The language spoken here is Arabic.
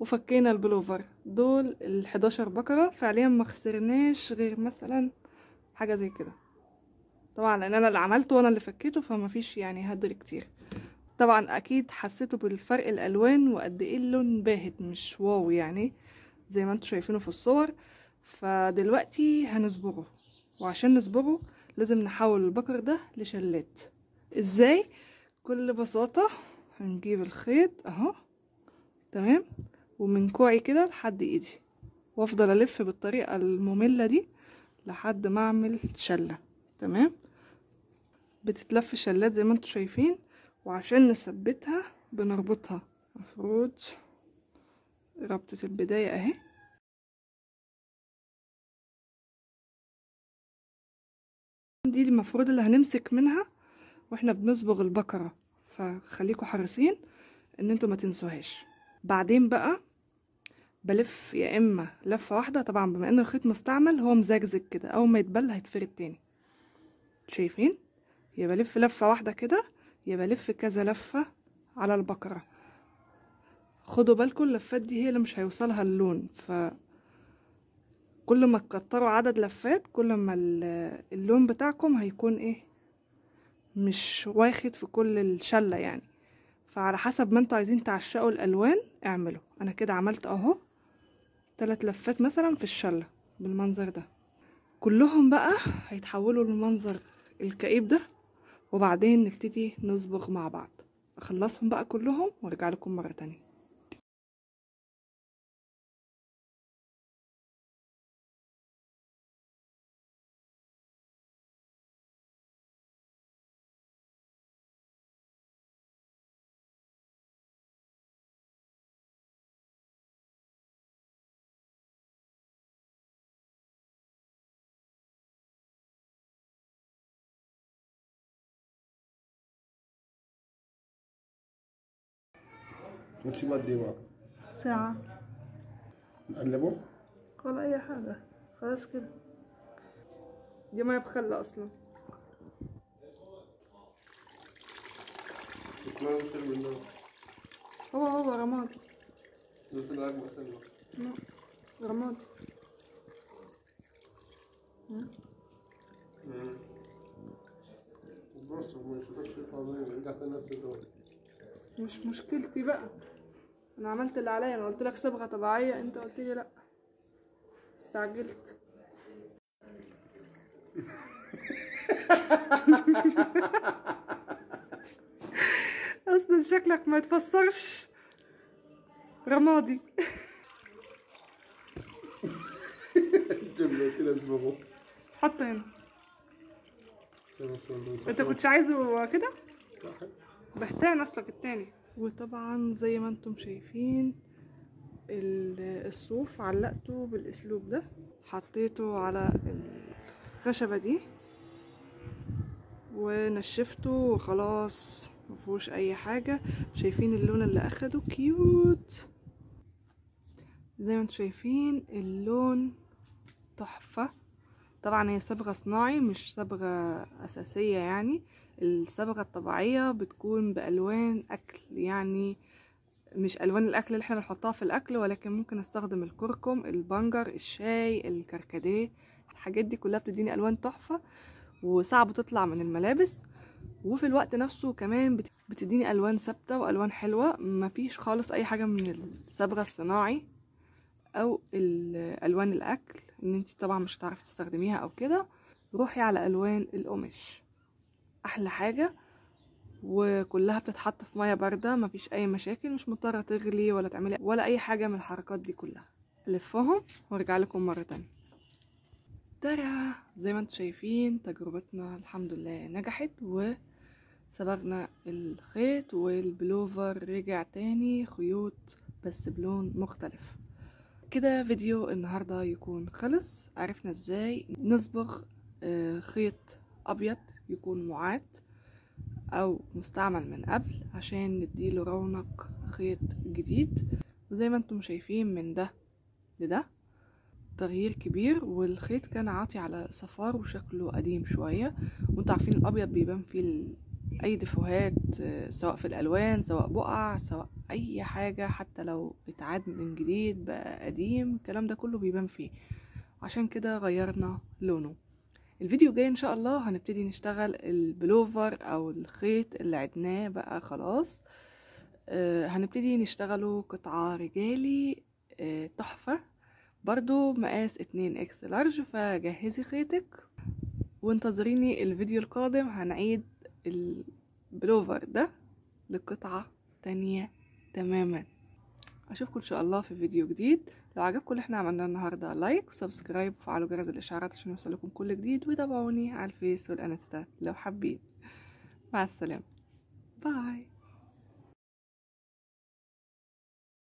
وفكينا البلوفر. دول ال11 بكرة، فعليا ما خسرناش غير مثلا حاجة زي كده، طبعا لان انا اللي عملته وانا اللي فكيته، فما فيش يعني هدر كتير. طبعا اكيد حسيتوا بالفرق الالوان وقد ايه اللون باهت، مش واو يعني زي ما انتوا شايفينه في الصور. فدلوقتي هنصبغه، وعشان نصبغه لازم نحول البكر ده لشلات. ازاي؟ بكل بساطة هنجيب الخيط اهو، تمام، ومن كوعي كده لحد ايدي، وافضل الف بالطريقة المملة دي لحد ما اعمل شلة. تمام، بتتلف شلات زي ما انتوا شايفين، وعشان نثبتها بنربطها. مفروض ربطة البداية اهي، دي المفروض اللي هنمسك منها واحنا بنصبغ البكرة، فخليكوا حريصين ان انتوا ما تنسوهاش. بعدين بقى بلف يا اما لفة واحدة، طبعا بما ان الخيط مستعمل هو مزجزج كده، اول ما يتبل هيتفرد تاني، شايفين؟ يا بلف لفة واحدة كده، يا بلف كذا لفة على البكرة. خدوا بالكم اللفات دي هي اللي مش هيوصلها اللون، فكل ما تكتروا عدد لفات كل ما اللون بتاعكم هيكون ايه، مش واخد في كل الشلة يعني. فعلى حسب ما انتوا عايزين تعشقوا الالوان اعملوا. انا كده عملت اهو 3 لفات مثلا في الشلة بالمنظر ده، كلهم بقى هيتحولوا للمنظر الكئيب ده، وبعدين نبتدي نصبغ مع بعض. اخلصهم بقى كلهم وارجع لكم مرة تانية. وانتي بدي بقى ساعة نقلبه ولا أي حاجة، خلاص كده دي ما بخلى أصلا. اسمها مثل بالنار، هو رمادي، مثل العجمة سنة رمادي. بص مش هتشفى عظيم، رجعت نفس الدور، مش مشكلتي بقى، انا عملت اللي عليا. انا قلت لك صبغه طبيعيه، انت قلت لي لا، استعجلت. اصلا شكلك ما يتفسرش رمادي. جبنا كده صبغه، حط هنا. انت كنتش عايزه كده، بحتاج اصلك التاني. وطبعا زي ما انتم شايفين الصوف علقته بالاسلوب ده، حطيته على الخشبة دي ونشفته وخلاص، مفيهوش اي حاجة. شايفين اللون اللي اخده كيوت، زي ما انتم شايفين اللون تحفة. طبعا هي صبغة صناعي مش صبغة اساسية، يعني الصبغة الطبيعية بتكون بألوان أكل، يعني مش ألوان الأكل اللي احنا بنحطها في الأكل، ولكن ممكن استخدم الكركم، البنجر، الشاي، الكركديه، الحاجات دي كلها بتديني ألوان تحفة وصعب تطلع من الملابس، وفي الوقت نفسه كمان بتديني ألوان ثابتة وألوان حلوة، مفيش خالص أي حاجة من الصبغة الصناعي أو ألوان الأكل إن انتي طبعا مش هتعرفي تستخدميها أو كده. روحي على ألوان القماش، احلى حاجه، وكلها بتتحط في ميه بارده، مفيش اي مشاكل، مش مضطره تغلي ولا تعملي ولا اي حاجه من الحركات دي كلها. الفهم وارجع لكم مره تانية. ترى زي ما انتم شايفين تجربتنا الحمد لله نجحت، وصبغنا الخيط والبلوفر رجع تاني خيوط بس بلون مختلف. كده فيديو النهارده يكون خلص، عرفنا ازاي نصبغ خيط ابيض يكون معاد او مستعمل من قبل عشان نديله رونق خيط جديد. وزي ما انتم شايفين من ده لده تغيير كبير، والخيط كان عاطي على صفار وشكله قديم شوية، وانتوا عارفين الابيض بيبان فيه اي ديفوهات سواء في الالوان سواء بقع سواء اي حاجة، حتى لو اتعاد من جديد بقى قديم، الكلام ده كله بيبان فيه. عشان كده غيرنا لونه. الفيديو الجاي ان شاء الله هنبتدي نشتغل البلوفر او الخيط اللي عدناه بقى خلاص، هنبتدي نشتغله قطعة رجالي تحفة، برضو مقاس 2X لارج. فجهزي خيطك وانتظريني الفيديو القادم، هنعيد البلوفر ده لقطعة تانية تماما. اشوفكم ان شاء الله في فيديو جديد. لو عجبكم اللي احنا عملناه النهارده لايك وسبسكرايب وفعلوا جرس الاشعارات عشان يوصلكم كل جديد، وتابعوني على الفيس والانستا لو حابين. مع السلامه، باي.